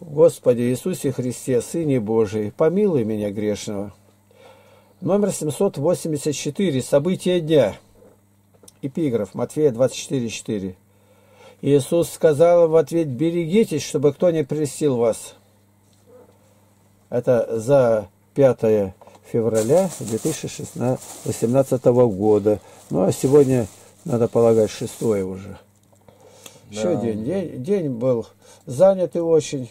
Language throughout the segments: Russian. Господи Иисусе Христе, Сыне Божий, помилуй меня грешного. Номер 784. События дня. Эпиграф. Матфея 24:4. Иисус сказал в ответ: берегитесь, чтобы кто не прельстил вас. Это за 5 февраля 2018 года. Ну а сегодня, надо полагать, 6-е уже. Да. Еще день был занятый очень.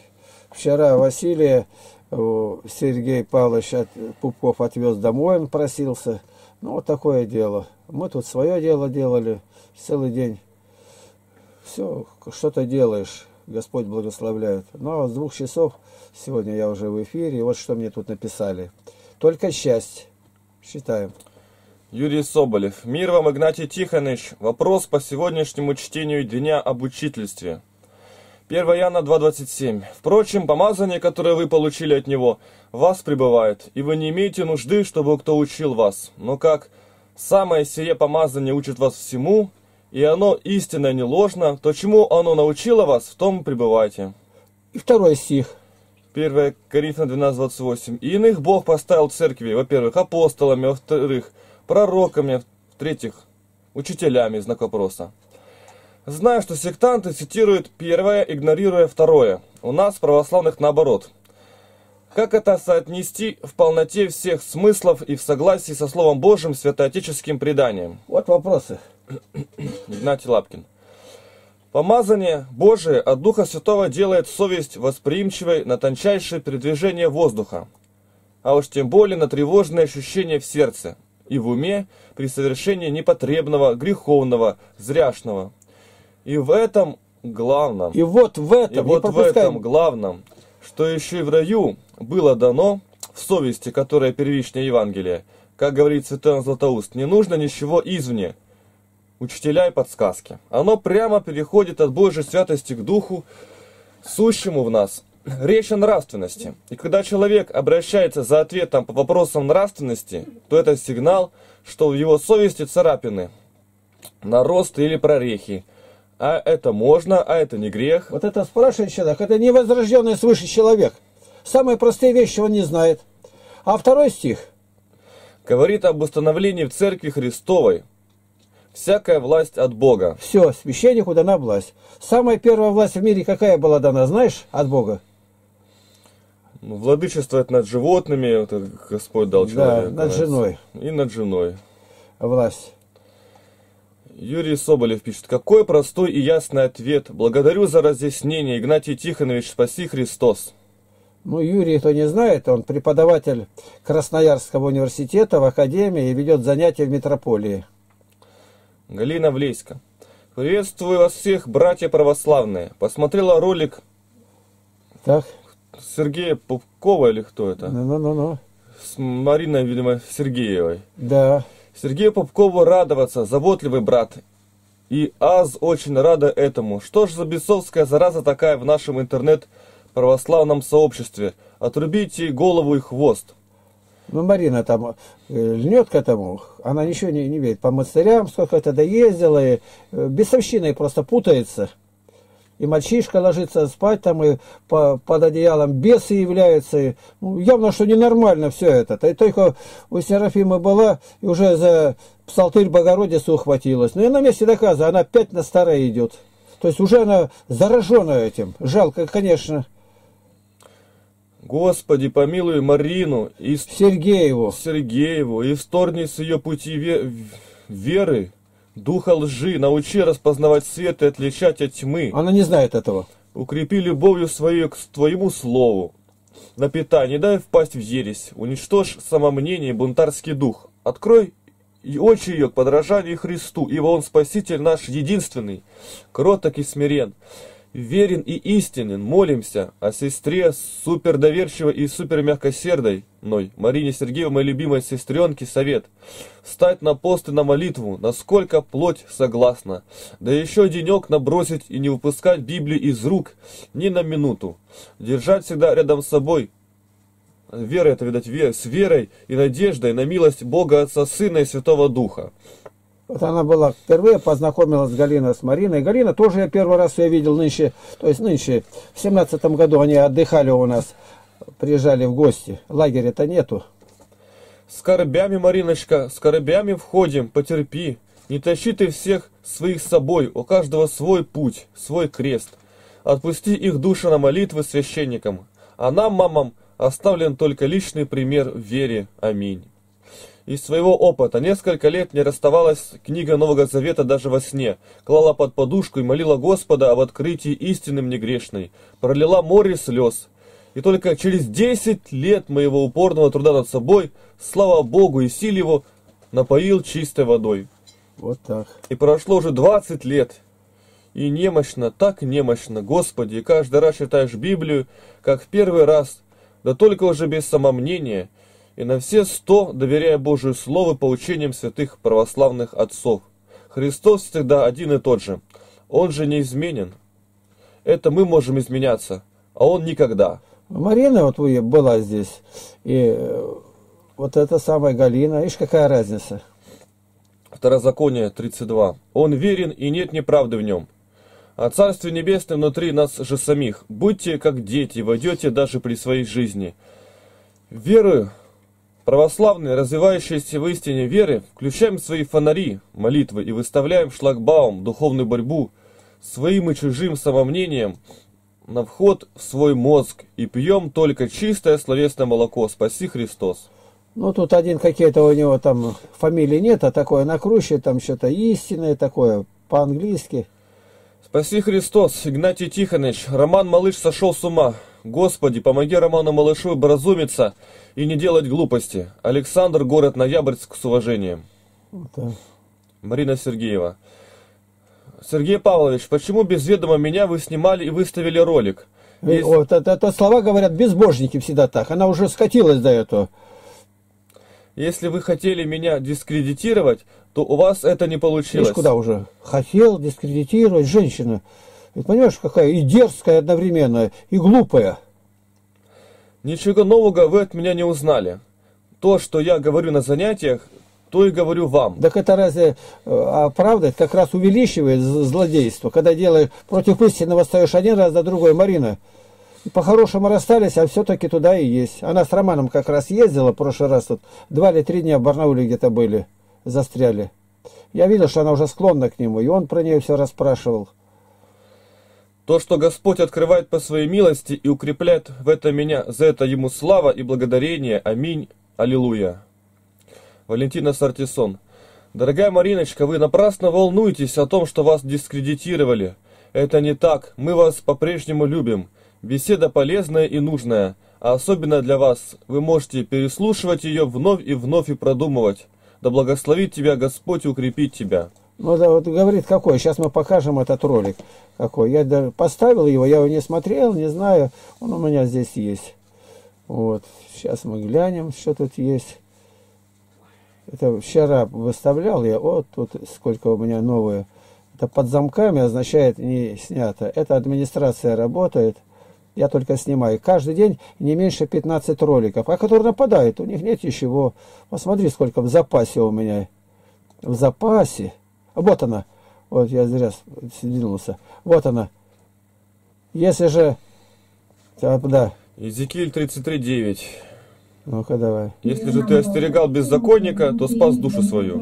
Вчера Василия Сергей Павлович Пупков отвез домой, он просился. Ну вот такое дело. Мы тут свое дело делали целый день. Все, что-то делаешь, Господь благословляет. Ну а с 2 часов сегодня я уже в эфире, и вот что мне тут написали. Только счастье. Считаем. Юрий Соболев. Мир вам, Игнатий Тихонович. Вопрос по сегодняшнему чтению дня об учительстве. 1 Иоанна 2:27. Впрочем, помазание, которое вы получили от него, в вас пребывает, и вы не имеете нужды, чтобы кто учил вас. Но как самое сие помазание учит вас всему, и оно истинно не ложно, то чему оно научило вас, в том пребывайте. И 2 стих. 1 Коринфян 12:28. И иных Бог поставил церкви, во-первых, апостолами, во-вторых, пророками, в-третьих, учителями, знак вопроса. Знаю, что сектанты цитируют первое, игнорируя второе. У нас, православных, наоборот. Как это соотнести в полноте всех смыслов и в согласии со Словом Божьим, святоотеческим преданием? Вот вопросы. Игнатий Лапкин. Помазание Божие от Духа Святого делает совесть восприимчивой на тончайшее передвижение воздуха, а уж тем более на тревожные ощущения в сердце и в уме при совершении непотребного, греховного, зряшного. И в этом главном, и вот в этом главном, что еще и в раю было дано, в совести, которая первичнее Евангелие, как говорит святой Иоанн Златоуст, не нужно ничего извне, учителя и подсказки. Оно прямо переходит от Божьей святости к Духу, сущему в нас. Речь о нравственности. И когда человек обращается за ответом по вопросам нравственности, то это сигнал, что в его совести царапины, наросты или прорехи. А это можно, а это не грех. Вот это спрашивает человек, это невозрожденный свыше человек. Самые простые вещи он не знает. А 2 стих. Говорит об установлении в церкви Христовой. Всякая власть от Бога. Все, священнику дана власть. Самая первая власть в мире какая была дана, знаешь, от Бога? Ну, владычествовать над животными, вот Господь дал человеку. Да, над женой. И над женой. Власть. Юрий Соболев пишет. Какой простой и ясный ответ. Благодарю за разъяснение, Игнатий Тихонович, спаси Христос. Ну, Юрий, кто не знает, он преподаватель Красноярского университета в академии и ведет занятия в метрополии. Галина Влейска. Приветствую вас всех, братья православные. Посмотрела ролик так. Сергея Пупкова, или кто это? Ну. С Мариной, видимо, Сергеевой. Да. Сергею Пупкову радоваться, заботливый брат. И аз очень рада этому. Что ж за бесовская зараза такая в нашем интернет-православном сообществе? Отрубите ей голову и хвост. Ну, Марина там льнет к этому, она ничего не верит. По монастырям сколько-то доездила, и бесовщиной просто путается. И мальчишка ложится спать, там и под одеялом бесы являются. И, ну, явно, что ненормально все это. И только у Серафима была, и уже за псалтырь Богородицы ухватилась. Ну, и на месте доказа, она опять на старое идет. То есть уже она заражена этим. Жалко, конечно. Господи, помилуй Марину и Сергееву, и вторгни с ее пути веры, духа лжи, научи распознавать свет и отличать от тьмы. Она не знает этого. Укрепи любовью свою к твоему слову. Напитай, не дай впасть в ересь, уничтожь самомнение и бунтарский дух. Открой очи ее к подражанию Христу, ибо Он Спаситель наш единственный, кроток и смирен. Верен и истинен, молимся о сестре супердоверчивой и супермягкосердой, Марине Сергеевой, моей любимой сестренке, совет. Встать на пост и на молитву, насколько плоть согласна. Да еще денек набросить и не выпускать Библию из рук ни на минуту. Держать всегда рядом с собой. Вера это, видать, с верой и надеждой на милость Бога Отца, Сына и Святого Духа. Вот она была впервые, познакомилась Галина с Мариной. Галина тоже я первый раз ее видел нынче, то есть нынче, в 17-м году они отдыхали у нас, приезжали в гости. Лагеря-то нету. Скорбями, Мариночка, скорбями входим, потерпи. Не тащи ты всех своих с собой, у каждого свой путь, свой крест. Отпусти их души на молитвы священникам, а нам, мамам, оставлен только личный пример в вере. Аминь. Из своего опыта несколько лет не расставалась книга Нового Завета даже во сне. Клала под подушку и молила Господа об открытии истины мне грешной. Пролила море слез. И только через 10 лет моего упорного труда над собой, слава Богу и силе его, напоил чистой водой. Вот так. И прошло уже 20 лет. И немощно, так немощно, Господи, и каждый раз читаешь Библию, как в первый раз, да только уже без самомнения, и на все 100 доверяя Божию Слову по учениям святых православных отцов. Христос всегда один и тот же. Он же неизменен. Это мы можем изменяться, а Он никогда. Марина вот была здесь, и вот эта самая Галина, ишь какая разница. Второзаконие 32. Он верен, и нет неправды в нем. А Царствие Небесное внутри нас же самих. Будьте как дети, войдете даже при своей жизни. Верую. Православные, развивающиеся в истине веры, включаем свои фонари, молитвы и выставляем шлагбаум, духовную борьбу, своим и чужим самомнением на вход в свой мозг и пьем только чистое словесное молоко. Спаси Христос. Ну, тут один какие-то у него там фамилии нет, а такое накручивает, там что-то истинное такое, по-английски. Спаси Христос, Игнатий Тихонович, Роман Малыш сошел с ума. Господи, помоги Роману Малышу образумиться и не делать глупости. Александр, город Ноябрьск, с уважением. Вот. Марина Сергеева. Сергей Павлович, почему без ведома меня вы снимали и выставили ролик? Есть... Вот это слова говорят безбожники всегда так. Она уже скатилась до этого. Если вы хотели меня дискредитировать, то у вас это не получилось. Видишь, куда уже? Хотел дискредитировать женщину. Ты понимаешь, какая и дерзкая одновременно, и глупая. Ничего нового вы от меня не узнали. То, что я говорю на занятиях, то и говорю вам. Так это разве правда? Как раз увеличивает злодейство. Когда делаешь против истинного, стоишь один раз, за другой. Марина, по-хорошему расстались, а все-таки туда и есть. Она с Романом как раз ездила в прошлый раз. Вот, 2 или 3 дня в Барнауле где-то были, застряли. Я видел, что она уже склонна к нему, и он про нее все расспрашивал. То, что Господь открывает по своей милости и укрепляет в это меня, за это Ему слава и благодарение. Аминь. Аллилуйя. Валентина Сартисон. Дорогая Мариночка, вы напрасно волнуетесь о том, что вас дискредитировали. Это не так. Мы вас по-прежнему любим. Беседа полезная и нужная, а особенно для вас. Вы можете переслушивать ее вновь и вновь и продумывать. Да благословит тебя Господь и укрепит тебя. Ну да, вот говорит какой, сейчас мы покажем этот ролик. Какой, я даже поставил его, я его не смотрел, не знаю, он у меня здесь есть. Вот, сейчас мы глянем, что тут есть. Это вчера выставлял я, вот тут сколько у меня новое. Это под замками означает не снято, это администрация работает. Я только снимаю. Каждый день не меньше 15 роликов, а которые нападают, у них нет ничего. Посмотри, сколько в запасе у меня. В запасе. Вот она. Вот я зря сиднулся. Вот она. Если же... Так, да. Эзекииль 33:9. Ну-ка, давай. Если же ты остерегал беззаконника, то спас душу свою.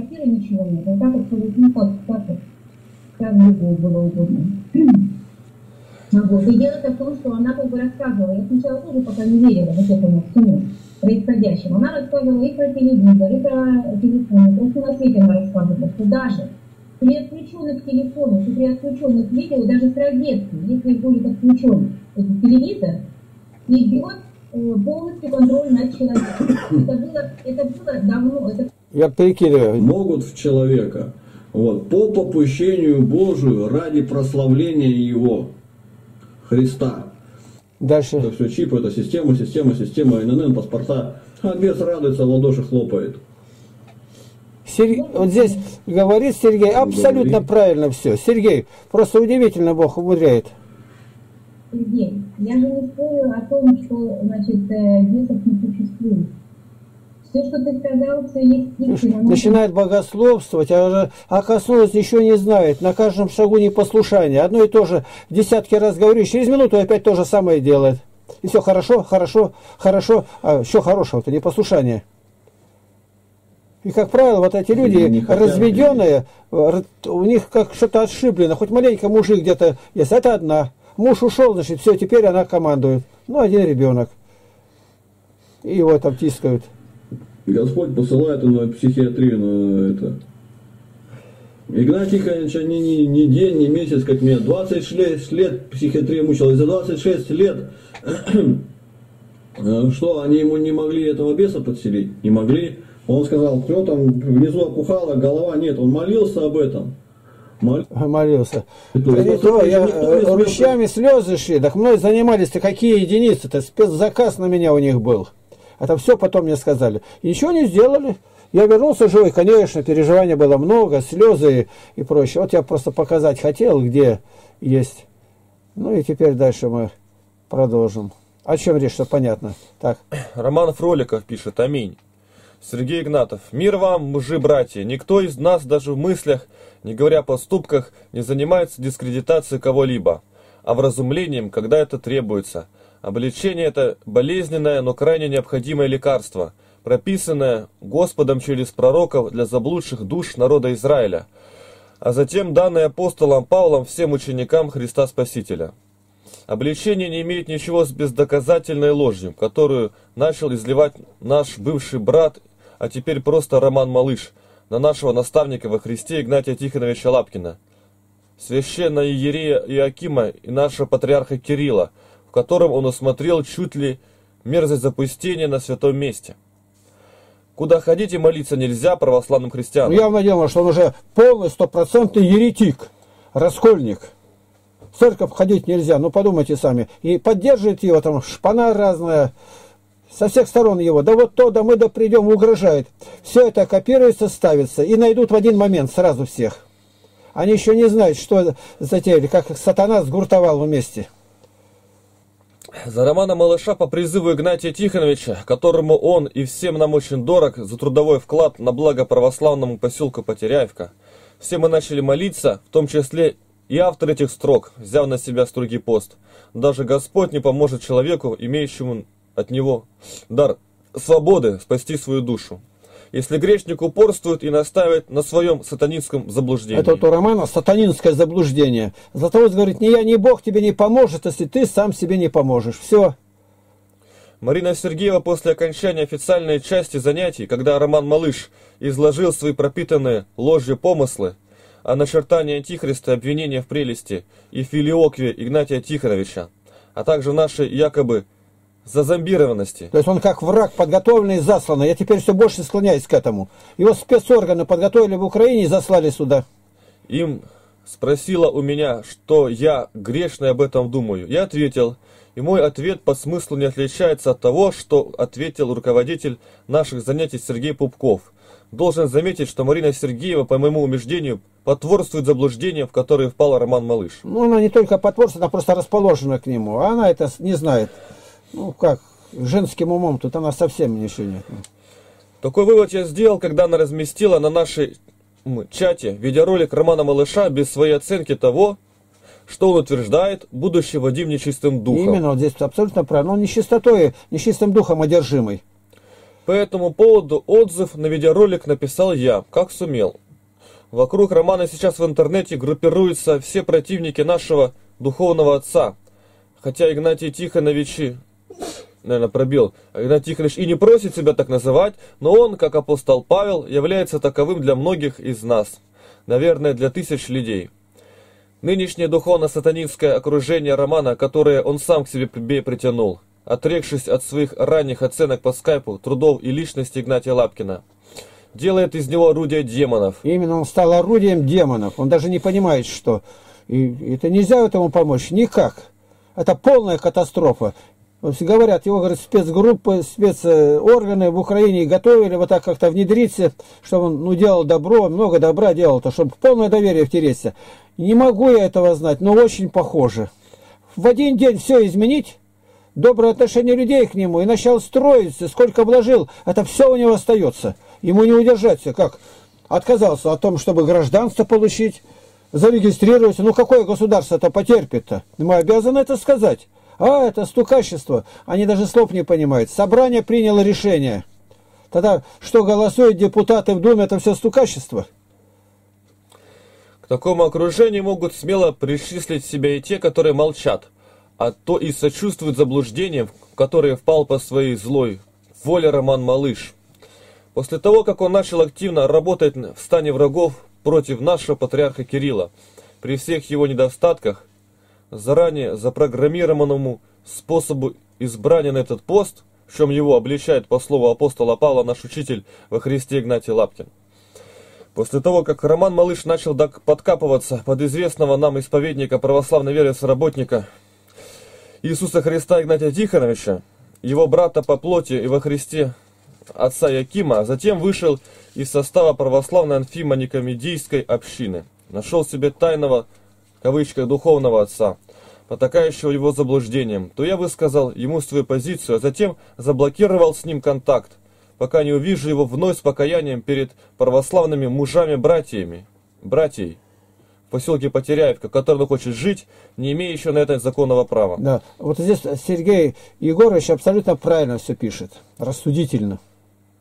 Вот. И дело в том, что она как бы рассказывала, я сначала тоже пока не верила вот этому всему происходящему. Она рассказывала и про телевизор, и про телефон, то все на свете она рассказывала, что даже при отключенных телефонах и при отключенных видео, даже с розетки, если будет отключен этот телевизор, идет полностью контроль над человеком. Это было давно. Это... Я перекидываю. Могут в человека вот, по попущению Божию ради прославления Его. Христа. Дальше. Это все чипы, это система, ИНН, паспорта. А бес радуется, в ладоши хлопает. Вот здесь говорит Сергей, абсолютно правильно все. Сергей, просто удивительно Бог умудряет. Сергей, я же не спорю о том, что, значит, бесов не существует. Все, что ты сказал, все есть истина. Начинает богословствовать, а коснулось ничего не знает. На каждом шагу непослушание. Одно и то же в десятки раз говорю, через минуту опять то же самое делает. И все хорошо, хорошо, хорошо. А еще хорошего-то непослушание. И, как правило, вот эти люди разведенные, у них как что-то отшиблено. Хоть маленько мужик где-то есть. Это одна. Муж ушел, значит, все, теперь она командует. Ну, один ребенок. И его там тискают. Господь посылает на психиатрию, на это. Игнатий, конечно, ни день, ни месяц, как меня. 26 лет психиатрия мучила. И за 26 лет, что, они ему не могли этого беса подселить? Не могли. Он сказал, что там внизу опухала, голова нет. Он молился об этом. Молился. Ручьями слезы шли. Так мной занимались-то какие единицы-то? Спецзаказ на меня у них был. Это все потом мне сказали. И ничего не сделали. Я вернулся живой. Конечно, переживаний было много, слезы и прочее. Вот я просто показать хотел, где есть. Ну и теперь дальше мы продолжим. О чем речь, что понятно. Так. Роман Фроликов пишет. Аминь. Сергей Игнатов. Мир вам, мужи-братья. Никто из нас даже в мыслях, не говоря о поступках, не занимается дискредитацией кого-либо, а вразумлением, когда это требуется. Обличение – это болезненное, но крайне необходимое лекарство, прописанное Господом через пророков для заблудших душ народа Израиля, а затем данное апостолом Павлом всем ученикам Христа Спасителя. Обличение не имеет ничего с бездоказательной ложью, которую начал изливать наш бывший брат, а теперь просто Роман Малыш, на нашего наставника во Христе Игнатия Тихоновича Лапкина, священного иерея Иоакима и нашего патриарха Кирилла, в котором он усмотрел чуть ли мерзость запустения на святом месте. Куда ходить и молиться нельзя православным христианам. Ну, явно дело, что он уже полный, стопроцентный еретик, раскольник. В церковь ходить нельзя, ну подумайте сами. И поддерживает его там шпана разная, со всех сторон его. Да вот то, да мы, да придем, угрожает. Все это копируется, ставится и найдут в один момент сразу всех. Они еще не знают, что затеяли, как сатана сгуртовал вместе. За Романа Малыша по призыву Игнатия Тихоновича, которому он и всем нам очень дорог за трудовой вклад на благо православному поселку Потеряевка, все мы начали молиться, в том числе и автор этих строк, взяв на себя строгий пост. Даже Господь не поможет человеку, имеющему от него дар свободы, спасти свою душу, если грешник упорствует и настаивает на своем сатанинском заблуждении. Это вот у Романа сатанинское заблуждение. Златоуст говорит, ни я, ни Бог тебе не поможет, если ты сам себе не поможешь. Все. Марина Сергеева после окончания официальной части занятий, когда Роман Малыш изложил свои пропитанные ложью помыслы о начертании Антихриста, обвинения в прелести и филиокве Игнатия Тихоновича, а также нашей якобы зазомбированности. То есть он как враг, подготовленный и засланный. Я теперь все больше склоняюсь к этому. Его спецорганы подготовили в Украине и заслали сюда. Им спросила у меня, что я грешный об этом думаю. Я ответил, и мой ответ по смыслу не отличается от того, что ответил руководитель наших занятий Сергей Пупков. Должен заметить, что Марина Сергеева, по моему убеждению, потворствует заблуждениям, в которые впал Роман Малыш. Ну, она не только потворствует, она просто расположена к нему. А она это не знает. Ну как, женским умом тут она совсем ничего нет. Такой вывод я сделал, когда она разместила на нашей чате видеоролик Романа Малыша без своей оценки того, что он утверждает, будущий Вадим нечистым духом. Именно, вот здесь абсолютно правильно. Он нечистотой, нечистым духом одержимый. По этому поводу отзыв на видеоролик написал я, как сумел. Вокруг Романа сейчас в интернете группируются все противники нашего духовного отца. Хотя Игнатий Тихонович, наверное, пробил. Игнатий Тихонович и не просит себя так называть, но он, как апостол Павел, является таковым для многих из нас. Наверное, для тысяч людей. Нынешнее духовно-сатанинское окружение Романа, которое он сам к себе притянул, отрекшись от своих ранних оценок по скайпу, трудов и личности Игнатия Лапкина, делает из него орудие демонов. Именно он стал орудием демонов. Он даже не понимает, что. И это нельзя этому помочь никак. Это полная катастрофа. Говорят, его, говорят, спецгруппы, спецорганы в Украине готовили вот так как-то внедриться, чтобы он делал добро, много добра делал-то, чтобы полное доверие втереться. Не могу я этого знать, но очень похоже. В один день все изменить, доброе отношение людей к нему и начал строиться, сколько вложил, это все у него остается. Ему не удержаться, как отказался от того, чтобы гражданство получить, зарегистрироваться. Ну какое государство-то потерпит-то? Мы обязаны это сказать. А, это стукачество. Они даже слов не понимают. Собрание приняло решение. Тогда что голосуют депутаты в Думе, это все стукачество. К такому окружению могут смело причислить себя и те, которые молчат, а то и сочувствуют заблуждениям, в которые впал по своей злой воле Роман Малыш. После того, как он начал активно работать в стане врагов против нашего патриарха Кирилла, при всех его недостатках, заранее запрограммированному способу избрания на этот пост, в чем его обличает по слову апостола Павла наш учитель во Христе Игнатий Лапкин. После того, как Роман Малыш начал подкапываться под известного нам исповедника православной веры соработника Иисуса Христа Игнатия Тихоновича, его брата по плоти и во Христе отца Якима, затем вышел из состава православной анфимоникомедийской общины, нашел себе тайного, в кавычках, духовного отца, потакающего его заблуждением, то я высказал ему свою позицию, а затем заблокировал с ним контакт, пока не увижу его вновь с покаянием перед православными мужами-братьей в поселке Потеряевка, в котором он хочет жить, не имея еще на это законного права. Да, вот здесь Сергей Егорович абсолютно правильно все пишет, рассудительно.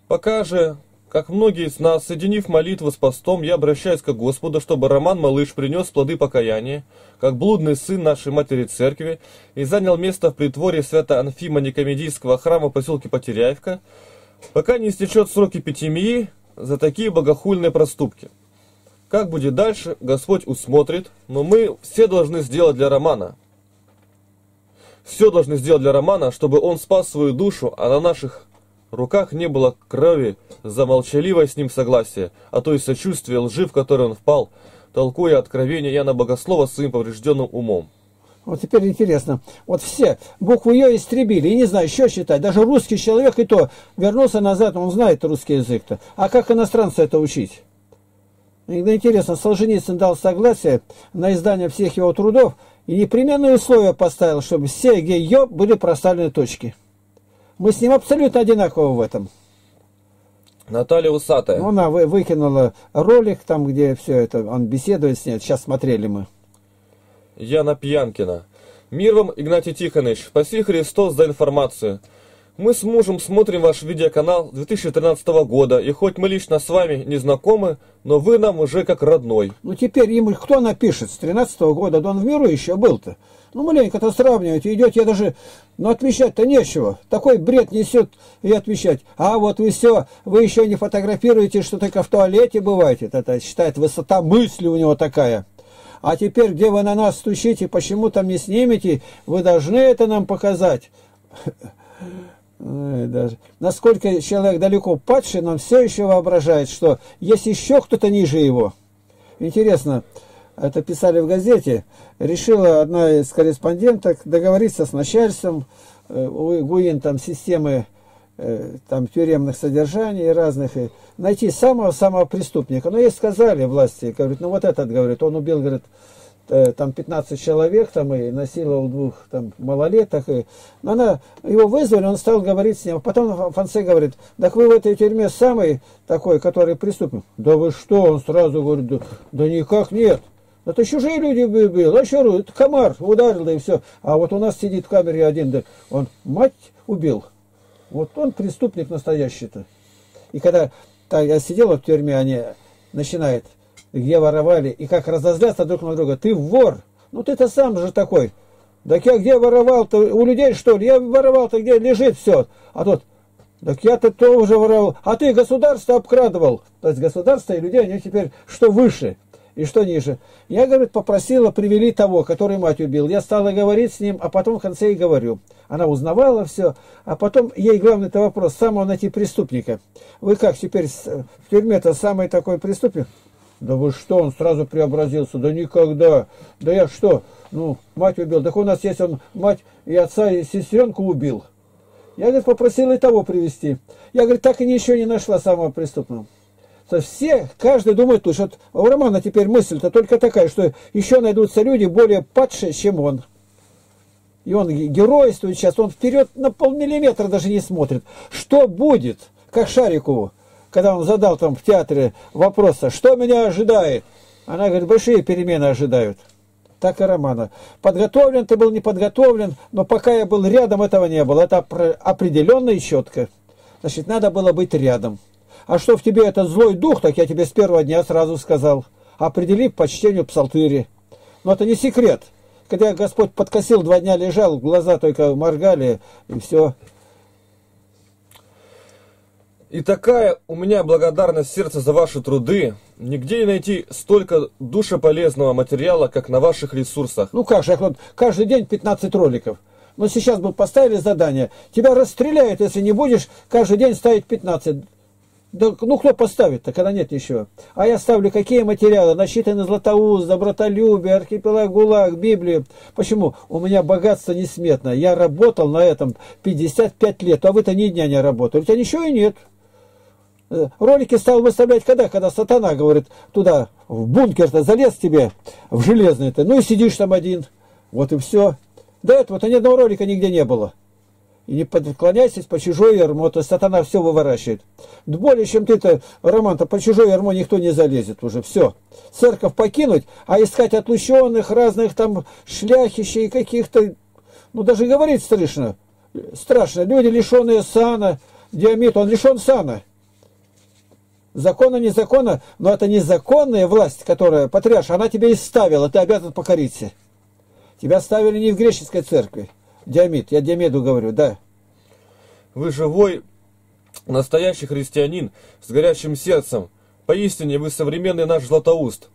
Пока же, как многие из нас, соединив молитву с постом, я обращаюсь к Господу, чтобы Роман Малыш принес плоды покаяния, как блудный сын нашей матери церкви, и занял место в притворе свято-анфимо-никомедийского храма в поселке Потеряевка, пока не истечет срок эпитемии за такие богохульные проступки. Как будет дальше, Господь усмотрит, но мы все должны сделать для Романа. Все должны сделать для Романа, чтобы он спас свою душу, а на наших руках не было крови за молчаливое с ним согласие, а то и сочувствие лжи, в которое он впал, толкуя откровение Яна Богослова своим поврежденным умом. Вот теперь интересно, вот все букву «ё» истребили, и не знаю, еще считать, даже русский человек и то вернулся назад, он знает русский язык-то, а как иностранцу это учить? Интересно, Солженицын дал согласие на издание всех его трудов и непременные условия поставил, чтобы все где «ё» были проставлены точки. Мы с ним абсолютно одинаковы в этом. Наталья Усатая. Она выкинула ролик, там, где все это, он беседует с ней. Сейчас смотрели мы. Яна Пьянкина. Мир вам, Игнатий Тихонович. Спаси Христос за информацию. Мы с мужем смотрим ваш видеоканал 2013 года, и хоть мы лично с вами не знакомы, но вы нам уже как родной. Ну теперь ему кто напишет с 2013 года, да он в миру еще был-то. Ну маленько-то сравниваете, идет, я даже, ну отвечать-то нечего, такой бред несет и отвечать. А вот вы все, вы еще не фотографируете, что только в туалете бываете, это считает высота мысли у него такая. А теперь, где вы на нас стучите, почему там не снимете, вы должны это нам показать. Даже. Насколько человек далеко падший, но все еще воображает, что есть еще кто-то ниже его. Интересно, это писали в газете, решила одна из корреспонденток договориться с начальством ГУИН, там системы там, тюремных содержаний разных, и найти самого-самого преступника. Но ей сказали власти, говорит, ну вот этот, говорит, он убил, говорит, там 15 человек, там, и насиловал двух там, малолеток. И... Но она, его вызвали, он стал говорить с ним. Потом Фонсе говорит, так вы в этой тюрьме самый такой, который преступник. Да вы что? Он сразу говорит, да никак нет. Это чужие люди убил, а еще раз, комар ударил, да и все. А вот у нас сидит в камере один, да, он мать убил. Вот он преступник настоящий-то. И когда так, я сидел в тюрьме, они начинают... где воровали, и как разозлятся друг на друга. Ты вор, ну ты-то сам же такой. Так я где воровал-то, у людей что ли? Я воровал-то, где лежит все. А тот, так я-то тоже воровал. А ты государство обкрадывал. То есть государство и людей, они теперь что выше и что ниже. Я, говорит, попросила, привели того, который мать убил. Я стала говорить с ним, а потом в конце и говорю. Она узнавала все, а потом ей главный-то вопрос, самого найти преступника. Вы как теперь в тюрьме-то самый такой преступник? Да вы что, он сразу преобразился, да никогда, да я что, ну, мать убил, так у нас есть он мать и отца, и сестренку убил. Я, говорит, попросил и того привести. Я, говорит, так и ничего не нашла самого преступного. То есть все, каждый думает лучше. Вот у Романа теперь мысль-то только такая, что еще найдутся люди более падшие, чем он. и он геройствует сейчас, он вперед на полмиллиметра даже не смотрит. Что будет, как Шарикову, когда он задал там в театре вопрос, что меня ожидает? Она говорит, большие перемены ожидают. Так и Романа. Подготовлен ты был, не подготовлен, но пока я был рядом, этого не было. Это определенно и четко. Значит, надо было быть рядом. А что в тебе этот злой дух, так я тебе с первого дня сразу сказал. Определи по чтению псалтыри. Но это не секрет. Когда Господь подкосил, 2 дня лежал, глаза только моргали, и все. И такая у меня благодарность сердца за ваши труды. Нигде не найти столько душеполезного материала, как на ваших ресурсах. Ну как же, вот каждый день 15 роликов. Но сейчас бы поставили задание. Тебя расстреляют, если не будешь каждый день ставить 15. Да, ну кто поставит-то, когда нет ничего? А я ставлю какие материалы? Насчитанный Златоуст, Добротолюбие, Архипелаг ГУЛАГ, Библию. Почему? У меня богатство несметное. Я работал на этом 55 лет, а вы-то ни дня не работали. У тебя ничего и нет. Ролики стал выставлять когда сатана, говорит, туда, в бункер-то залез тебе, в железный-то, ну и сидишь там один. Вот и все. До этого-то ни одного ролика нигде не было. И не подклоняйтесь по чужой ярмо, то сатана все выворачивает. Более чем ты-то, Роман-то, по чужой ярмо никто не залезет уже, все. Церковь покинуть, а искать отлученных, разных там шляхищей каких-то, ну даже говорить страшно. Страшно. Люди, лишенные сана, Диамит, он лишен сана. Закона, незакона, но это незаконная власть, которая, патриарш, она тебя и ставила, ты обязан покориться. Тебя ставили не в греческой церкви. Диамид, я Диамиду говорю, да. Вы живой, настоящий христианин с горячим сердцем. Поистине вы современный наш Златоуст.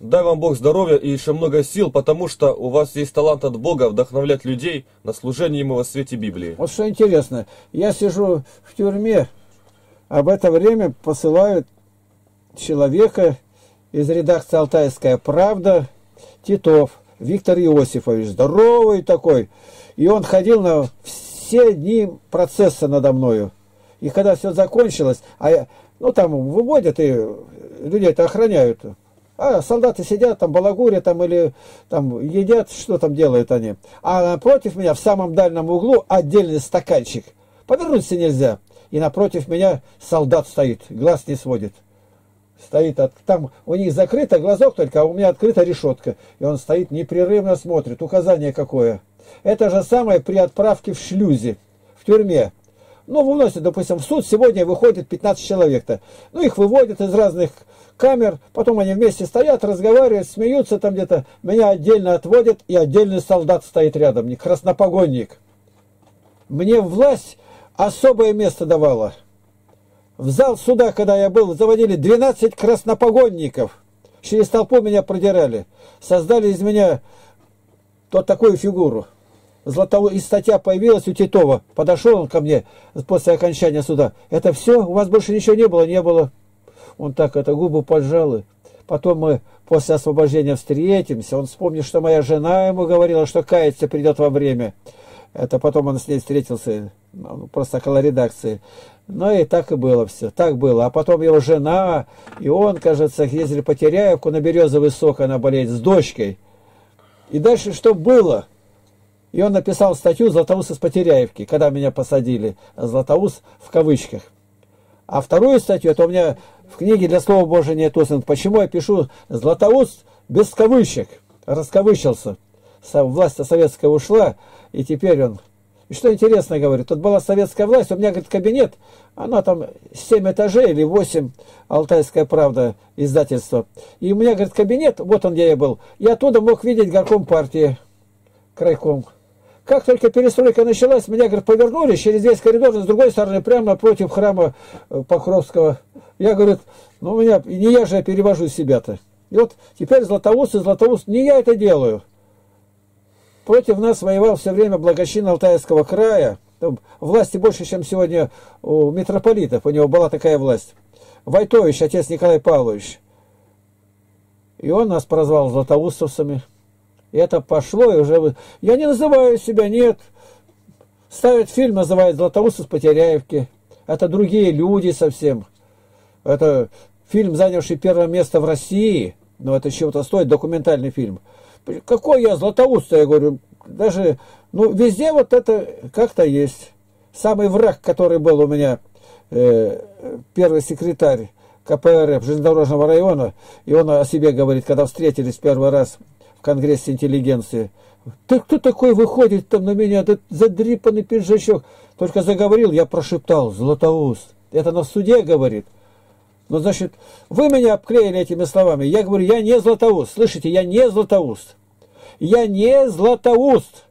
Дай вам Бог здоровья и еще много сил, потому что у вас есть талант от Бога вдохновлять людей на служение Ему во свете Библии. Вот что интересно, я сижу в тюрьме, об это время посылают человека из редакции «Алтайская правда» Титов, Виктор Иосифович, здоровый такой. И он ходил на все дни процесса надо мною. И когда все закончилось, ну там выводят и людей-то охраняют. А солдаты сидят, там балагурят, там или там едят, что там делают они. А напротив меня в самом дальнем углу отдельный стаканчик. Повернуться нельзя. И напротив меня солдат стоит, глаз не сводит. Стоит, там у них закрыто глазок только, а у меня открыта решетка. И он стоит, непрерывно смотрит, указание какое. Это же самое при отправке в шлюзе, в тюрьме. Ну, выносят, допустим, в суд, сегодня выходит 15 человек-то. Ну, их выводят из разных камер, потом они вместе стоят, разговаривают, смеются там где-то. Меня отдельно отводят, и отдельный солдат стоит рядом, краснопогонник. Мне власть... особое место давало. В зал суда, когда я был, заводили 12 краснопогонников. Через толпу меня продирали. Создали из меня вот такую фигуру. И статья появилась у Титова. Подошел он ко мне после окончания суда. Это все? У вас больше ничего не было? Не было. Он так это губы поджал. Потом мы после освобождения встретимся. Он вспомнит, что моя жена ему говорила, что каяться придет во время. Это потом он с ней встретился, просто около редакции. Ну и так и было все, так было. А потом его жена, и он, кажется, ездили в Потеряевку на березовый сок, она болеет с дочкой. И дальше что было? И он написал статью «Златоуст из Потеряевки», когда меня посадили, «Златоуст» в кавычках. А вторую статью, это у меня в книге «Для слова Божия нет устен». Почему я пишу «Златоуст» без кавычек, расковычился. Власть советская ушла, и теперь он... И что интересно, говорит, тут была советская власть, у меня, говорит, кабинет, она там 7 этажей или 8, «Алтайская правда», издательство. И у меня, говорит, кабинет, вот он где я был, я оттуда мог видеть горком партии, крайком. Как только перестройка началась, меня, говорит, повернули через весь коридор, с другой стороны, прямо напротив храма Покровского. Я, говорит, ну, у меня, не я же я перевожу себя-то. И вот теперь Златоуст и Златоуст, не я это делаю. Против нас воевал все время благочин Алтайского края. Там власти больше, чем сегодня у митрополитов. У него была такая власть. Войтович, отец Николай Павлович. И он нас прозвал златоустовцами. И это пошло, и уже... Я не называю себя, нет. Ставят фильм, называют «Златоуст из Потеряевки». Это другие люди совсем. Это фильм, занявший первое место в России. Но это чего-то стоит, документальный фильм. Какой я Златоуст? Я говорю, даже, ну, везде вот это как-то есть. Самый враг, который был у меня, первый секретарь КПРФ железнодорожного района, и он о себе говорит, когда встретились первый раз в Конгрессе интеллигенции: «Ты кто такой выходит там на меня, да задрипанный пиджачок?» Только заговорил, я прошептал: «Златоуст». Это на суде говорит. Ну, значит, вы меня обклеили этими словами. Я говорю, я не Златоуст. Слышите, я не Златоуст. Я не Златоуст.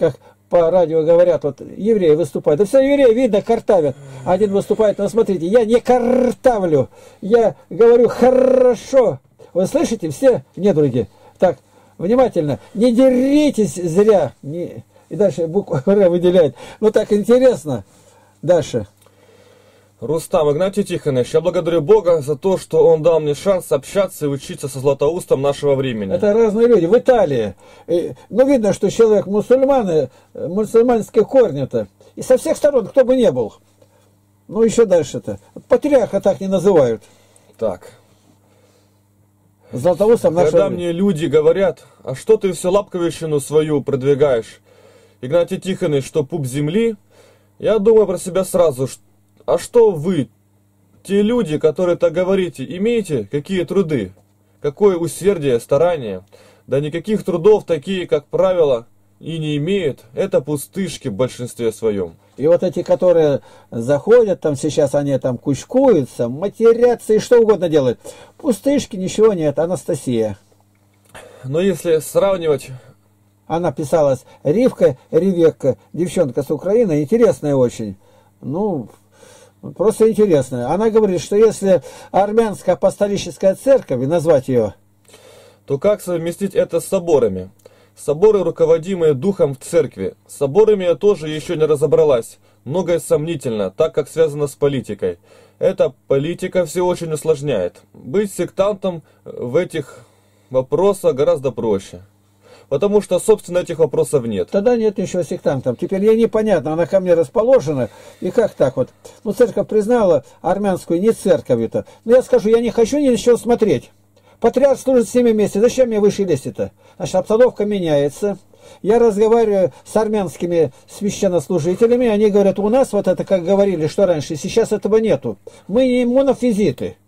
Как по радио говорят, вот евреи выступают. Да все евреи, видно, картавят. Один выступает, ну, смотрите, я не картавлю. Я говорю хорошо. Вы слышите, все недруги? Так, внимательно. Не деритесь зря. Не... И дальше буква «Р» выделяет. Ну, так интересно. Дальше. Рустам: Игнатий Тихонович, я благодарю Бога за то, что Он дал мне шанс общаться и учиться со Златоустом нашего времени. Это разные люди. В Италии. Ну, видно, что человек мусульман, мусульманские корни-то. И со всех сторон, кто бы ни был. Ну, еще дальше-то. Патриарха так не называют. Так. Златоустом нашего времени. Когда мне люди говорят: а что ты всю лапковищину свою продвигаешь, Игнатий Тихонович, что пуп земли, я думаю про себя сразу, что... А что вы, те люди, которые так говорите, имеете? Какие труды? Какое усердие, старание? Да никаких трудов такие, как правило, и не имеют. Это пустышки в большинстве своем. И вот эти, которые заходят, там сейчас они там кучкуются, матерятся и что угодно делают. Пустышки, ничего нет, Анастасия. Но если сравнивать... Она писалась Ривка, Ревекка, девчонка с Украины, интересная очень. Ну... Просто интересно. Она говорит, что если армянская апостолическая церковь, и назвать ее... То как совместить это с соборами? Соборы, руководимые духом в церкви. С соборами я тоже еще не разобралась. Многое сомнительно, так как связано с политикой. Эта политика все очень усложняет. Быть сектантом в этих вопросах гораздо проще. Потому что, собственно, этих вопросов нет. Тогда нет ничего сектантам. Теперь ей непонятно, она ко мне расположена. И как так вот? Ну, церковь признала армянскую не церковью-то. Но я скажу, я не хочу ничего смотреть. Патриарх служит 7 месяцев. Зачем мне выше лезть-то? Значит, обстановка меняется. Я разговариваю с армянскими священнослужителями. Они говорят, у нас вот это, как говорили, что раньше, сейчас этого нету. Мы не монофизиты.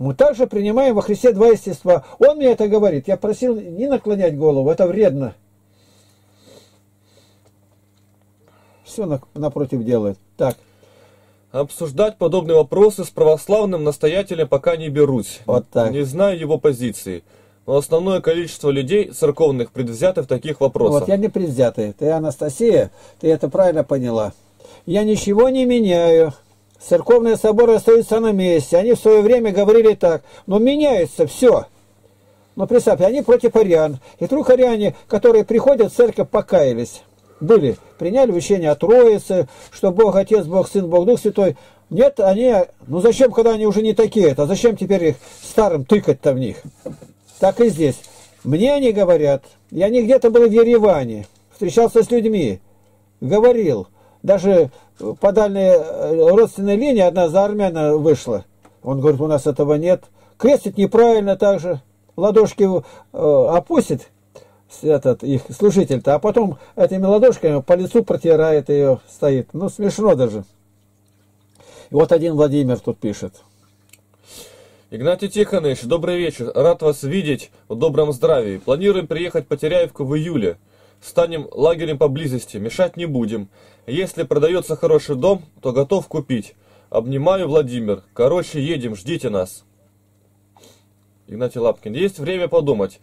Мы также принимаем во Христе два естества. Он мне это говорит. Я просил не наклонять голову, это вредно. Все напротив делает. Так. Обсуждать подобные вопросы с православным настоятелем пока не берусь. Вот так. Не знаю его позиции. Но основное количество людей церковных предвзяты в таких вопросах. Вот я не предвзятый. Ты, Анастасия, ты это правильно поняла. Я ничего не меняю. Церковные соборы остаются на месте. Они в свое время говорили так. Но меняется все. Но представьте, они против ариан. И вдруг ариане, которые приходят в церковь, покаялись. Были. Приняли учение о Троице, что Бог Отец, Бог Сын, Бог Дух Святой. Нет, они... Ну зачем, когда они уже не такие-то? Зачем теперь их старым тыкать-то в них? Так и здесь. Мне они говорят. Я не где-то был в Ереване. Встречался с людьми. Говорил. Даже... По дальней родственной линии одна за армяна вышла. Он говорит, у нас этого нет. Крестит неправильно также. Ладошки опустит этот их служитель-то, а потом этими ладошками по лицу протирает ее, стоит. Ну, смешно даже. И вот один Владимир тут пишет. Игнатий Тихонович, добрый вечер. Рад вас видеть в добром здравии. Планируем приехать в Потеряевку в июле. Станем лагерем поблизости, мешать не будем. Если продается хороший дом, то готов купить. Обнимаю, Владимир. Короче, едем, ждите нас. Игнатий Лапкин. Есть время подумать.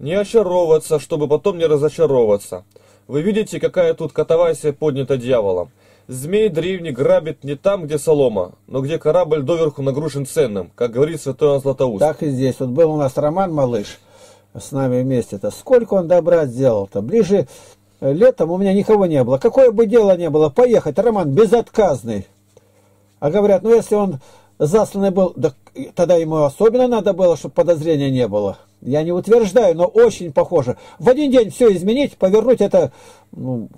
Не очаровываться, чтобы потом не разочаровываться. Вы видите, какая тут катавасия поднята дьяволом. Змей древний грабит не там, где солома, но где корабль доверху нагружен ценным, как говорит святой Иоанн Златоуст. Так и здесь. Вот был у нас Роман Малыш. С нами вместе-то. Сколько он добра сделал-то? Ближе летом у меня никого не было. Какое бы дело не было, поехать. Роман безотказный. А говорят, ну если он засланный был, да, тогда ему особенно надо было, чтобы подозрения не было. Я не утверждаю, но очень похоже. В один день все изменить, повернуть это... Ну,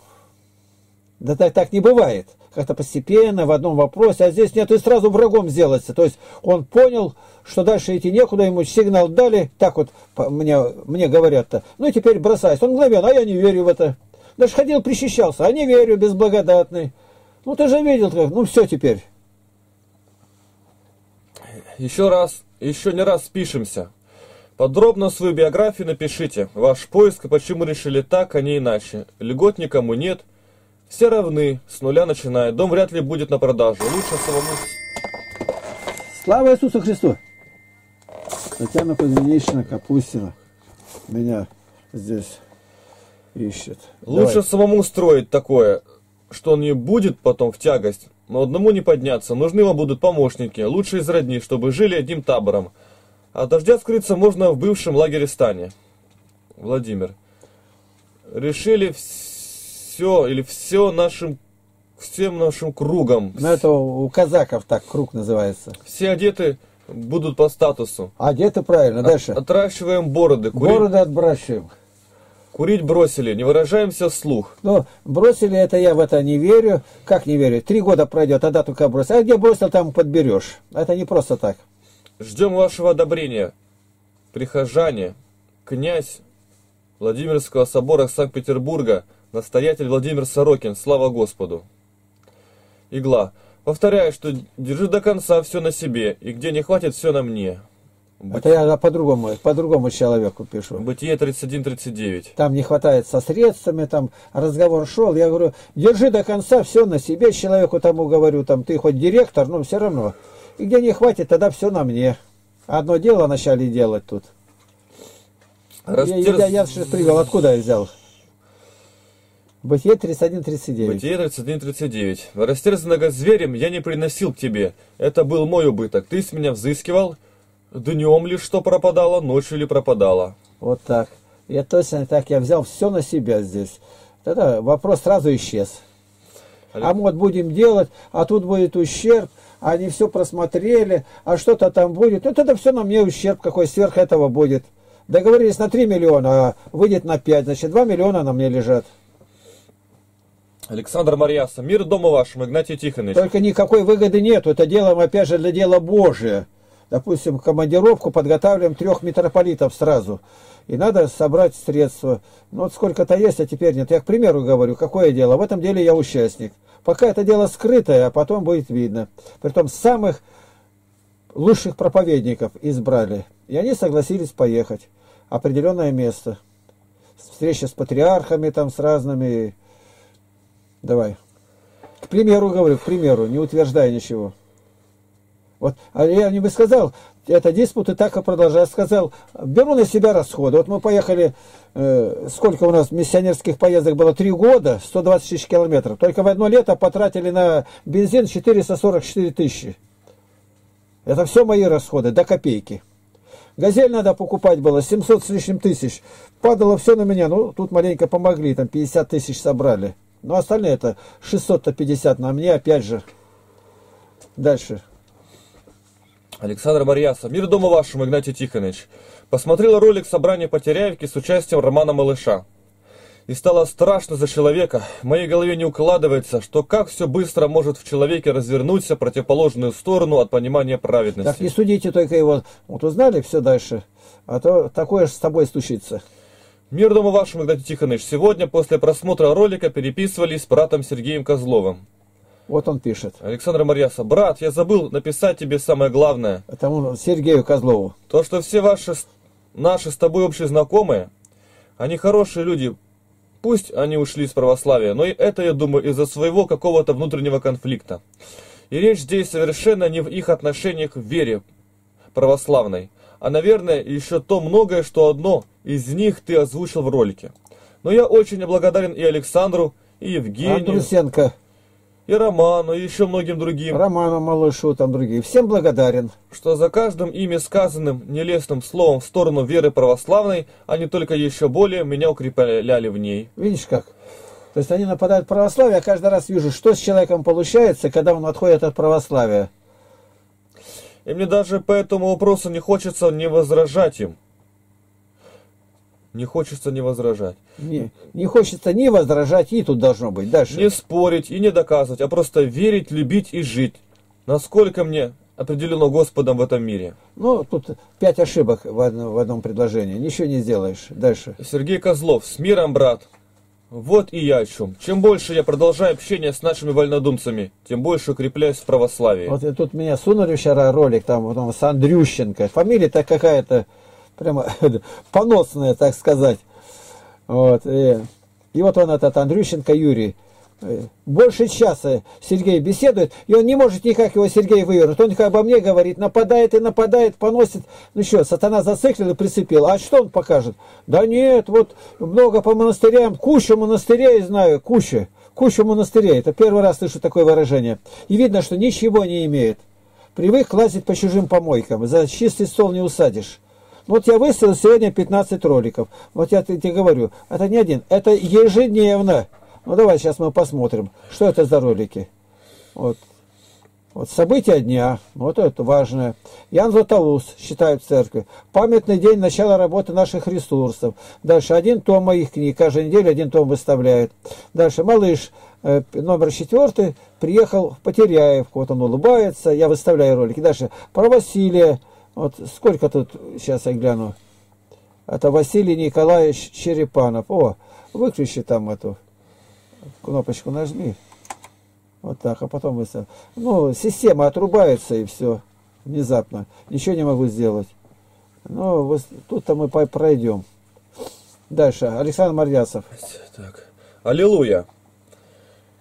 да так не бывает. как-то постепенно в одном вопросе, а здесь нет, и сразу врагом сделаться. То есть он понял, что дальше идти некуда, ему сигнал дали, так вот мне говорят-то, ну и теперь бросайся. Он мгновенно, а я не верю в это. Даже ходил, причащался, а не верю, безблагодатный. Ну ты же видел, как, ну все теперь. Еще не раз спишемся. Подробно свою биографию напишите, ваш поиск и почему решили так, а не иначе. Льгот никому нет, все равны, с нуля начиная. Дом вряд ли будет на продажу, лучше самому... Слава Иисусу Христу! Татьяна Кузьминична Капустина меня здесь ищет. Лучше давай самому строить такое, что он не будет потом в тягость, но одному не подняться. Нужны вам будут помощники, лучше из родни, чтобы жили одним табором. От дождя скрыться можно в бывшем лагере Стане. Владимир. Решили все или все нашим, всем нашим кругом. Ну это у казаков так круг называется. Все одеты будут по статусу. Одеты правильно, дальше. Отращиваем бороды. Бороды отбрасываем. Курить бросили, не выражаемся вслух. Ну, бросили это я в это не верю. Как не верю? 3 года пройдет, тогда только бросил. А где бросил, там подберешь. Это не просто так. Ждем вашего одобрения, прихожане, князь Владимирского собора Санкт-Петербурга, настоятель Владимир Сорокин, слава Господу. Игла. Повторяю, что держи до конца все на себе, и где не хватит, все на мне. Это я по-другому человеку пишу. Бытие 31-39. Там не хватает со средствами, там разговор шел, я говорю, держи до конца все на себе, человеку тому говорю, там ты хоть директор, но все равно... И где не хватит, тогда все на мне. Одно дело вначале делать тут. Я сейчас привел, откуда я взял? Бытие 31-39. Бытие 31-39. Растерзанного зверем я не приносил к тебе. Это был мой убыток. Ты с меня взыскивал. Днем ли что пропадало, ночью ли пропадало. Вот так. Я точно так, я взял все на себя здесь. Тогда вопрос сразу исчез. А мы вот будем делать, а тут будет ущерб. Они все просмотрели, а что-то там будет. Вот это все на мне ущерб какой сверх этого будет. Договорились на 3 миллиона, а выйдет на 5. Значит, 2 миллиона на мне лежат. Александр Марьясов. Мир дому вашему, Игнатий Тихонович. Только никакой выгоды нет. Это делаем, опять же, для дела Божия. Допустим, командировку подготавливаем 3 митрополитов сразу. И надо собрать средства. Ну, вот сколько-то есть, а теперь нет. Я, к примеру, говорю, какое дело. В этом деле я участник. Пока это дело скрытое, а потом будет видно. Притом самых лучших проповедников избрали. И они согласились поехать. Определенное место. Встреча с патриархами, там, с разными. Давай. К примеру, говорю, к примеру, не утверждая ничего. Вот, а я не бы сказал, это диспут и так и продолжаю. Сказал, беру на себя расходы. Вот мы поехали, сколько у нас миссионерских поездок было? 3 года, 126 километров. Только в одно лето потратили на бензин 444 тысячи. Это все мои расходы, до копейки. Газель надо покупать было, 700 с лишним тысяч. Падало все на меня, ну тут маленько помогли, там 50 тысяч собрали. Но остальные это 650 на мне, опять же. Дальше. Александр Марьясов. Мир дому вашему, Игнатий Тихонович. Посмотрела ролик собрания Потеряевки с участием Романа Малыша. И стало страшно за человека. В моей голове не укладывается, что как все быстро может в человеке развернуться в противоположную сторону от понимания праведности. Так не судите только его. Вот узнали все дальше, а то такое же с тобой стучится. Мир дому вашему, Игнатий Тихонович. Сегодня после просмотра ролика переписывались с братом Сергеем Козловым. Вот он пишет. Александр Марьясов. Брат, я забыл написать тебе самое главное. Этому Сергею Козлову. То, что все ваши, наши с тобой общие знакомые, они хорошие люди. Пусть они ушли из православия, но и это, я думаю, из-за своего какого-то внутреннего конфликта. И речь здесь совершенно не в их отношениях к вере православной, а, наверное, еще то многое, что одно из них ты озвучил в ролике. Но я очень благодарен и Александру, и Евгению. Андрусенко. И Роману, и еще многим другим. Роману Малышу, там другие. Всем благодарен. Что за каждым ими сказанным нелестным словом в сторону веры православной, они только еще более меня укрепляли в ней. Видишь как? То есть они нападают в православие, я каждый раз вижу, что с человеком получается, когда он отходит от православия. И мне даже по этому вопросу не хочется не возражать им. Не хочется не возражать. Не хочется не возражать, и тут должно быть дальше. Не спорить и не доказывать, а просто верить, любить и жить. Насколько мне определено Господом в этом мире. Ну, тут 5 ошибок в одном предложении. Ничего не сделаешь. Дальше. Сергей Козлов. С миром, брат. Вот и я о чем. Чем больше я продолжаю общение с нашими вольнодумцами, тем больше укрепляюсь в православии. Вот и тут меня сунули вчера ролик, там с Андрющенко. Фамилия-то какая-то прямо поносная, так сказать. Вот. И вот он, этот Андрющенко Юрий. Больше часа Сергей беседует, и он не может никак его Сергей вывернуть. Он обо мне говорит, нападает и нападает, поносит. Ну что, сатана зациклил и прицепил. А что он покажет? Да нет, вот много по монастырям, кучу монастырей знаю, кучу монастырей. Это первый раз слышу такое выражение. И видно, что ничего не имеет. Привык лазить по чужим помойкам, за чистый стол не усадишь. Вот я выставил сегодня 15 роликов. Вот я тебе говорю, это не один, это ежедневно. Ну давай сейчас мы посмотрим, что это за ролики. Вот события дня, вот это важное. Иоанн Златоуст считают в церкви. Памятный день начала работы наших ресурсов. Дальше 1 том моих книг, каждую неделю 1 том выставляет. Дальше Малыш, номер 4, приехал в Потеряевку. Вот он улыбается, я выставляю ролики. Дальше про Василия. Вот сколько тут, сейчас я гляну. Это Василий Николаевич Черепанов. О, выключи там эту кнопочку, нажми. Вот так, а потом выставим. Ну, система отрубается и все. Внезапно. Ничего не могу сделать. Ну, вот тут-то мы пройдем. Дальше. Александр Марьясов. Так. Аллилуйя.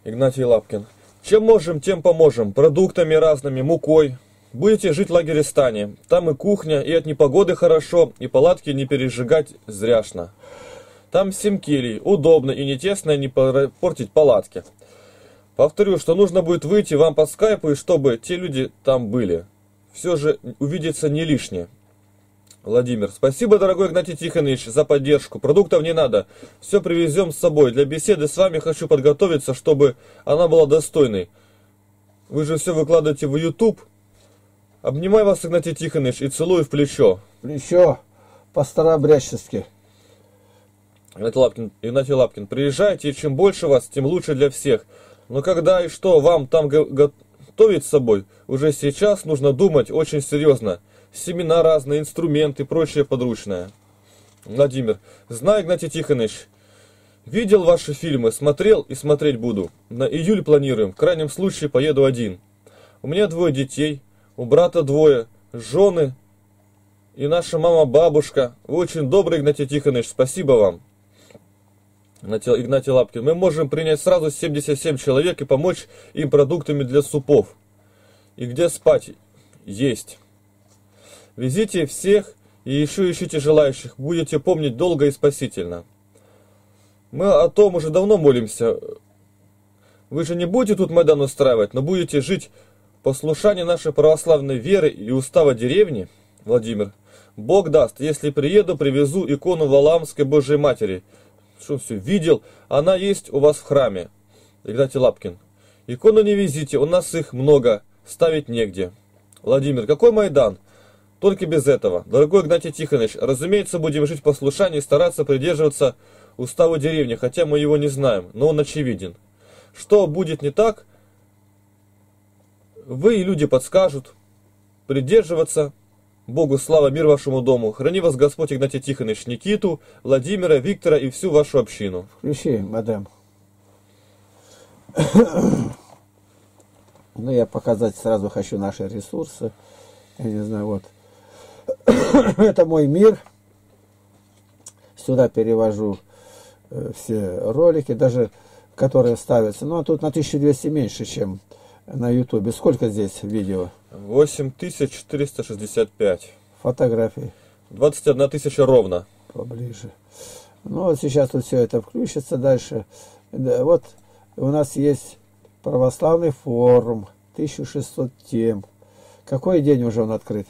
Игнатий Лапкин. Чем можем, тем поможем. Продуктами разными, мукой. Будете жить в лагере Стане. Там и кухня, и от непогоды хорошо, и палатки не пережигать зряшно. Там 7 келий, удобно и не тесно, и не портить палатки. Повторю, что нужно будет выйти вам по скайпу, и чтобы те люди там были. Все же увидеться не лишнее. Владимир, спасибо, дорогой Игнатий Тихонович, за поддержку. Продуктов не надо, все привезем с собой. Для беседы с вами хочу подготовиться, чтобы она была достойной. Вы же все выкладываете в YouTube. Обнимаю вас, Игнатий Тихонович, и целую в плечо. Плечо по-старообрядчески. Игнатий Лапкин, приезжайте, и чем больше вас, тем лучше для всех. Но когда и что вам там готовить с собой, уже сейчас нужно думать очень серьезно. Семена разные, инструменты, прочее подручное. Владимир, знаю, Игнатий Тихонович, видел ваши фильмы, смотрел и смотреть буду. На июль планируем, в крайнем случае поеду один. У меня 2 детей, у брата 2, жены и наша мама-бабушка. Вы очень добрый, Игнатий Тихонович, спасибо вам. Игнатий Лапкин, мы можем принять сразу 77 человек и помочь им продуктами для супов. И где спать? Есть. Везите всех и еще ищите желающих. Будете помнить долго и спасительно. Мы о том уже давно молимся. Вы же не будете тут Майдан устраивать, но будете жить послушание нашей православной веры и устава деревни. Владимир, Бог даст, если приеду, привезу икону Валамской Божьей Матери. Что все видел, она есть у вас в храме. Игнатий Лапкин, икону не везите, у нас их много, ставить негде. Владимир, какой Майдан? Только без этого. Дорогой Игнатий Тихонович, разумеется, будем жить в послушании и стараться придерживаться устава деревни, хотя мы его не знаем, но он очевиден. Что будет не так, вы и люди подскажут. Придерживаться. Богу слава, мир вашему дому. Храни вас Господь, Игнатий Тихонович, Никиту, Владимира, Виктора и всю вашу общину. Включи, мадам. Ну, я показать сразу хочу наши ресурсы. Я не знаю, вот. Это мой мир. Сюда перевожу все ролики, даже которые ставятся. Ну, а тут на 1200 меньше, чем на ютубе. Сколько здесь видео? 8465. Фотографий? 21 тысяча ровно. Поближе. Ну вот сейчас тут все это включится дальше. Да, вот у нас есть православный форум. 1600 тем. Какой день уже он открыт?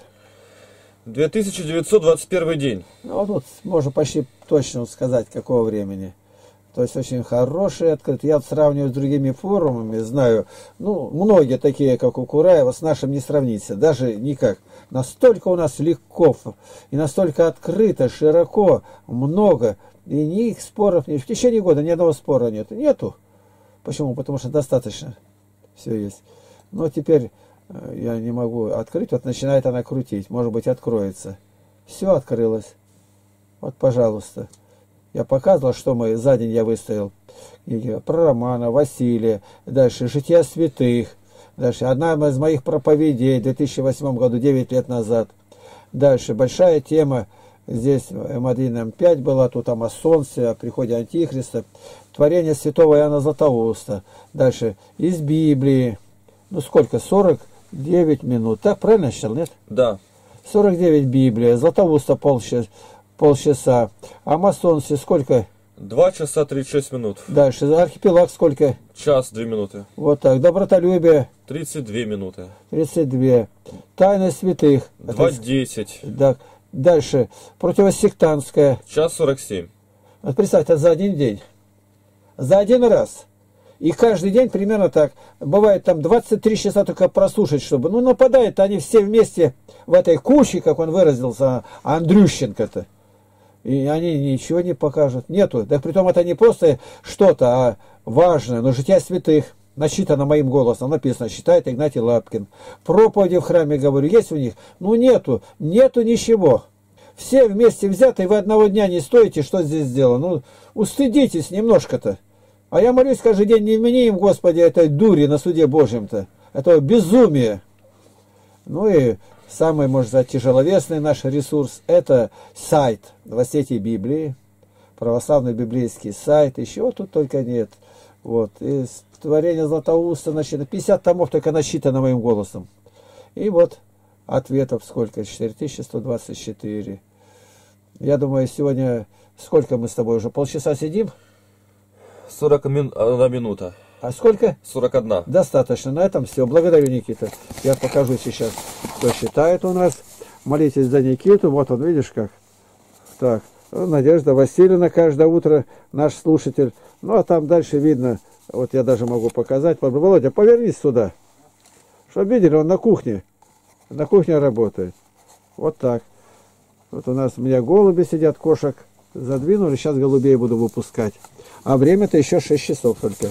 2921 день. Ну вот тут можно почти точно сказать, какого времени. То есть очень хороший, открытый. Я вот сравниваю с другими форумами, знаю, ну, многие такие, как у Кураева, с нашим не сравнится, даже никак. Настолько у нас легко и настолько открыто, широко, много, и никаких споров нет. В течение года ни одного спора нет. Нету. Почему? Потому что достаточно. Все есть. Но теперь я не могу открыть, вот начинает она крутить, может быть, откроется. Все открылось. Вот, пожалуйста. Я показывал, что мы за день я выставил. Про Романа, Василия, дальше «Жития святых», дальше одна из моих проповедей в 2008 году, 9 лет назад. Дальше большая тема, здесь М1, М5 была, тут там о солнце, о приходе Антихриста, творение святого Иоанна Златоуста, дальше из Библии, ну сколько, 49 минут, так правильно считал, нет? Да. 49 Библия, Златоуста полчаса. А масонцы сколько? 2 часа 36 минут. Дальше. Архипелаг сколько? Час 2 минуты. Вот так. Добротолюбие? 32 минуты. 32. Тайна святых? 2:10. Так. Дальше. Противосектантская? Час 47. Вот представьте, это за один день. За один раз. И каждый день примерно так. Бывает там 23 часа только прослушать, чтобы... Ну, нападают они все вместе в этой куче, как он выразился, Андрющенко-то. И они ничего не покажут. Нету. Да притом это не просто что-то, а важное. Но «Жития святых» начитано моим голосом. Написано, читает Игнатий Лапкин. Проповеди в храме, говорю, есть у них? Ну нету. Нету ничего. Все вместе взяты, вы одного дня не стоите, что здесь сделано. Ну, устыдитесь немножко-то. А я молюсь каждый день, не вмени им, Господи, этой дури на суде Божьем-то. Этого безумия. Ну и... Самый, может быть, тяжеловесный наш ресурс – это сайт «Во свете Библии», православный библейский сайт, еще тут только нет. Вот. И творение Златоуста начитано, 50 томов только насчитано моим голосом. И вот ответов сколько? 4124. Я думаю, сегодня сколько мы с тобой уже? Полчаса сидим? 41 минута. А сколько? 41. Достаточно. На этом все. Благодарю, Никита. Я покажу сейчас, кто считает у нас. Молитесь за Никиту. Вот он, видишь как. Так. Надежда Васильевна каждое утро, наш слушатель. Ну, а там дальше видно. Вот я даже могу показать. Володя, повернись сюда. Чтобы видели, он на кухне. На кухне работает. Вот так. Вот у нас у меня голуби сидят, кошек задвинули. Сейчас голубей буду выпускать. А время-то еще 6 часов только.